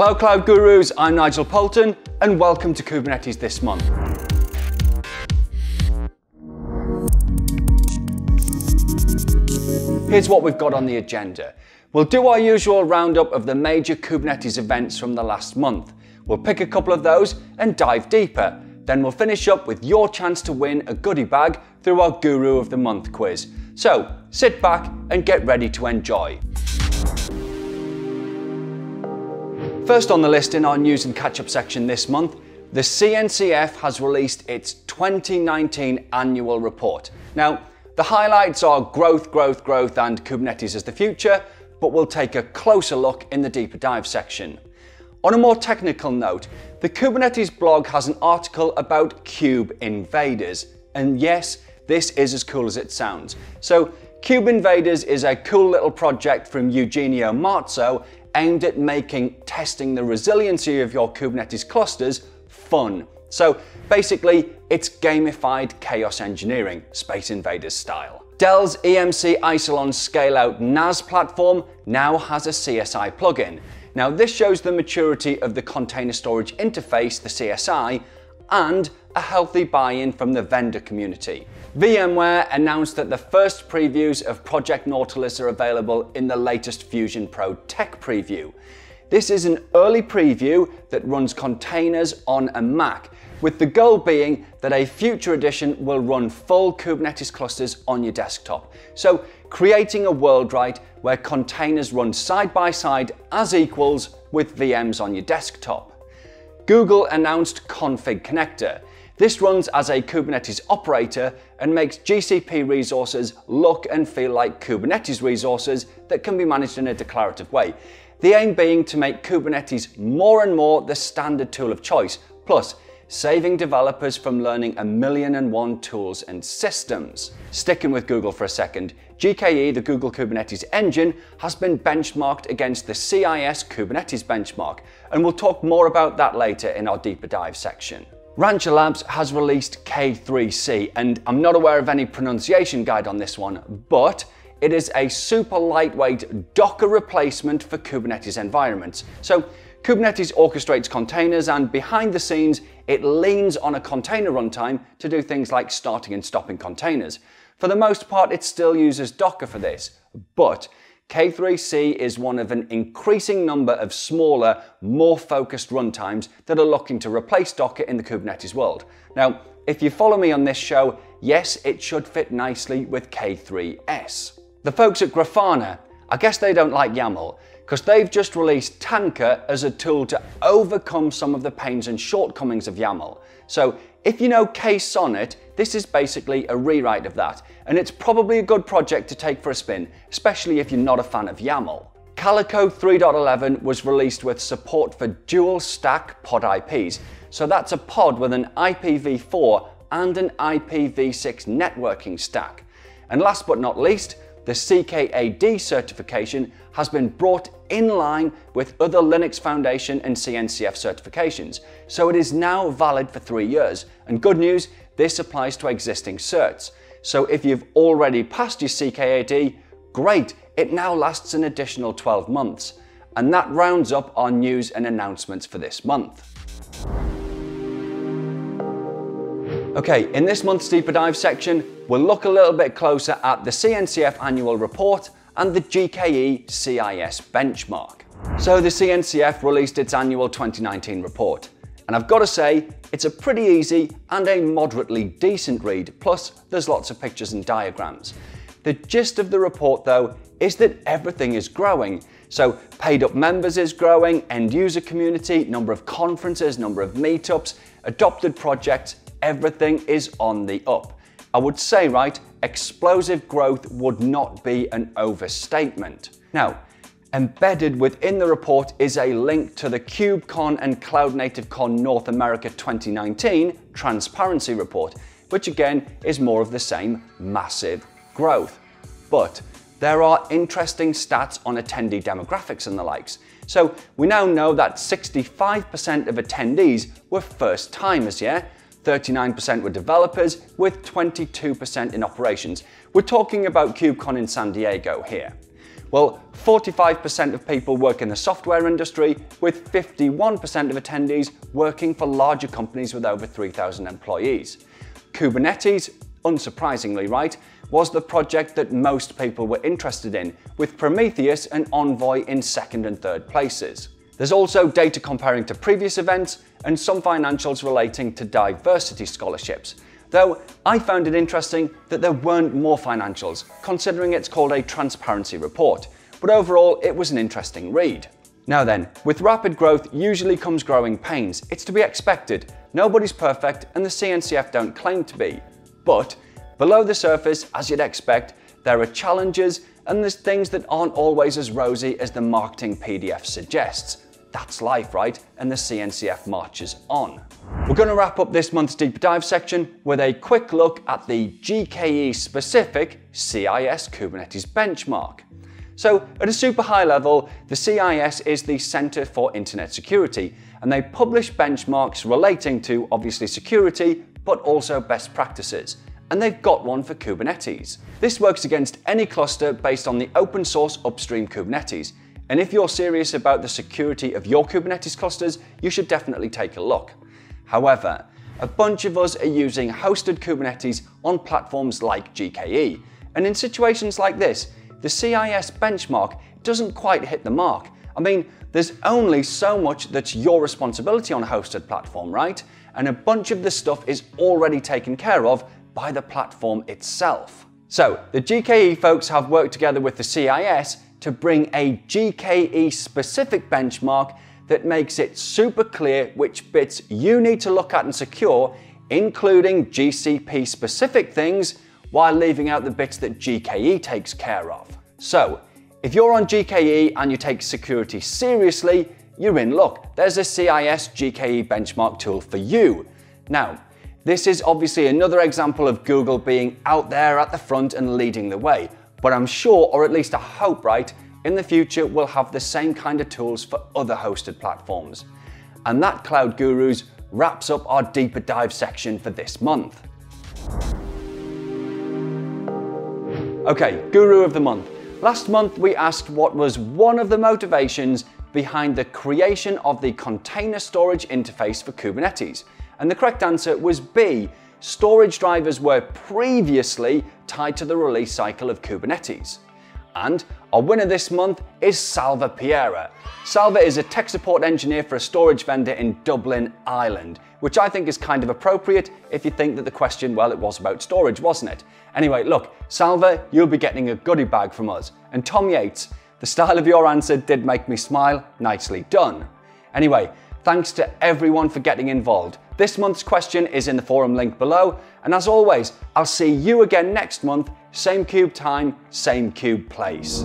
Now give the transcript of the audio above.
Hello Cloud Gurus, I'm Nigel Poulton and welcome to Kubernetes This Month. Here's what we've got on the agenda. We'll do our usual roundup of the major Kubernetes events from the last month. We'll pick a couple of those and dive deeper. Then we'll finish up with your chance to win a goodie bag through our Guru of the Month quiz. So sit back and get ready to enjoy. First on the list in our news and catch-up section this month, the CNCF has released its 2019 annual report. Now, the highlights are growth, and Kubernetes as the future, but we'll take a closer look in the deeper dive section. On a more technical note, the Kubernetes blog has an article about KubeInvaders, and yes, this is as cool as it sounds. So, KubeInvaders is a cool little project from Eugenio Marzo, aimed at making testing the resiliency of your Kubernetes clusters fun. So basically, it's gamified chaos engineering, Space Invaders style. Dell's EMC Isilon Scale-Out NAS platform now has a CSI plugin. Now this shows the maturity of the container storage interface, the CSI, and a healthy buy-in from the vendor community. VMware announced that the first previews of Project Nautilus are available in the latest Fusion Pro tech preview. This is an early preview that runs containers on a Mac, with the goal being that a future edition will run full Kubernetes clusters on your desktop. So creating a world, right, where containers run side by side as equals with VMs on your desktop. Google announced Config Connector. This runs as a Kubernetes operator and makes GCP resources look and feel like Kubernetes resources that can be managed in a declarative way. The aim being to make Kubernetes more and more the standard tool of choice, plus saving developers from learning 1,000,001 tools and systems. Sticking with Google for a second, GKE, the Google Kubernetes engine, has been benchmarked against the CIS Kubernetes benchmark, and we'll talk more about that later in our deeper dive section. Rancher Labs has released K3C, and I'm not aware of any pronunciation guide on this one, but it is a super lightweight Docker replacement for Kubernetes environments. So Kubernetes orchestrates containers, and behind the scenes, it leans on a container runtime to do things like starting and stopping containers. For the most part, it still uses Docker for this, but K3C is one of an increasing number of smaller, more focused runtimes that are looking to replace Docker in the Kubernetes world. Now, if you follow me on this show, yes, it should fit nicely with K3S. The folks at Grafana, I guess they don't like YAML, because they've just released Tanka as a tool to overcome some of the pains and shortcomings of YAML. So if you know Ksonnet, this is basically a rewrite of that, and it's probably a good project to take for a spin, especially if you're not a fan of YAML. Calico 3.11 was released with support for dual stack pod IPs. So that's a pod with an IPv4 and an IPv6 networking stack. And last but not least, the CKAD certification has been brought in line with other Linux Foundation and CNCF certifications, so it is now valid for 3 years. And good news, this applies to existing certs. So if you've already passed your CKAD, great, it now lasts an additional 12 months. And that rounds up our news and announcements for this month. Okay, in this month's Deeper Dive section, we'll look a little bit closer at the CNCF annual report and the GKE CIS benchmark. So the CNCF released its annual 2019 report, and I've got to say, it's a pretty easy and a moderately decent read, plus there's lots of pictures and diagrams. The gist of the report, though, is that everything is growing. So paid up members is growing, end user community, number of conferences, number of meetups, adopted projects, everything is on the up. I would say, right, explosive growth would not be an overstatement. Now, embedded within the report is a link to the KubeCon and CloudNativeCon North America 2019 transparency report, which again is more of the same massive growth. But there are interesting stats on attendee demographics and the likes. So we now know that 65% of attendees were first timers, yeah? 39% were developers, with 22% in operations. We're talking about KubeCon in San Diego here. Well, 45% of people work in the software industry, with 51% of attendees working for larger companies with over 3,000 employees. Kubernetes, unsurprisingly, right, was the project that most people were interested in, with Prometheus and Envoy in second and third places. There's also data comparing to previous events and some financials relating to diversity scholarships, though I found it interesting that there weren't more financials, considering it's called a transparency report, but overall it was an interesting read. Now then, with rapid growth usually comes growing pains. It's to be expected. Nobody's perfect and the CNCF don't claim to be, but below the surface, as you'd expect, there are challenges and there's things that aren't always as rosy as the marketing PDF suggests. That's life, right? And the CNCF marches on. We're going to wrap up this month's deep dive section with a quick look at the GKE specific CIS Kubernetes benchmark. So at a super high level, the CIS is the Center for Internet Security, and they publish benchmarks relating to obviously security, but also best practices. And they've got one for Kubernetes. This works against any cluster based on the open source upstream Kubernetes. And if you're serious about the security of your Kubernetes clusters, you should definitely take a look. However, a bunch of us are using hosted Kubernetes on platforms like GKE. And in situations like this, the CIS benchmark doesn't quite hit the mark. I mean, there's only so much that's your responsibility on a hosted platform, right? And a bunch of this stuff is already taken care of by the platform itself. So the GKE folks have worked together with the CIS to bring a GKE-specific benchmark that makes it super clear which bits you need to look at and secure, including GCP-specific things, while leaving out the bits that GKE takes care of. So, if you're on GKE and you take security seriously, you're in luck. There's a CIS GKE benchmark tool for you. Now, this is obviously another example of Google being out there at the front and leading the way. But I'm sure, or at least I hope, right, in the future we'll have the same kind of tools for other hosted platforms. And that, Cloud Gurus, wraps up our deeper dive section for this month. Okay, Guru of the Month. Last month we asked what was one of the motivations behind the creation of the container storage interface for Kubernetes. And the correct answer was B. Storage drivers were previously tied to the release cycle of Kubernetes. And our winner this month is Salva Piera. Salva is a tech support engineer for a storage vendor in Dublin, Ireland, which I think is kind of appropriate if you think that the question, well, it was about storage, wasn't it? Anyway, look, Salva, you'll be getting a goodie bag from us. And Tom Yates, the style of your answer did make me smile. Nicely done. Anyway, thanks to everyone for getting involved. This month's question is in the forum link below, and as always, I'll see you again next month, same Kube time, same Kube place.